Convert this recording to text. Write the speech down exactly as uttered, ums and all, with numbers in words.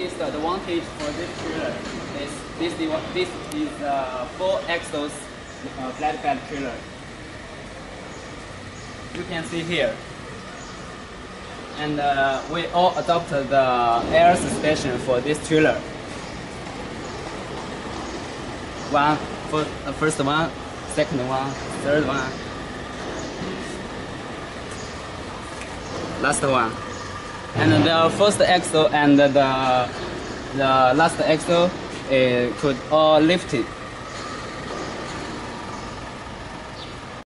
is the advantage for this chiller is this, this is uh, full exos uh, flat bed chiller. You can see here. And uh, we all adopted the air suspension for this chiller. One, first, uh, first one, second one, third one. Last one. And the first axle and the the last axle uh, could all lift it.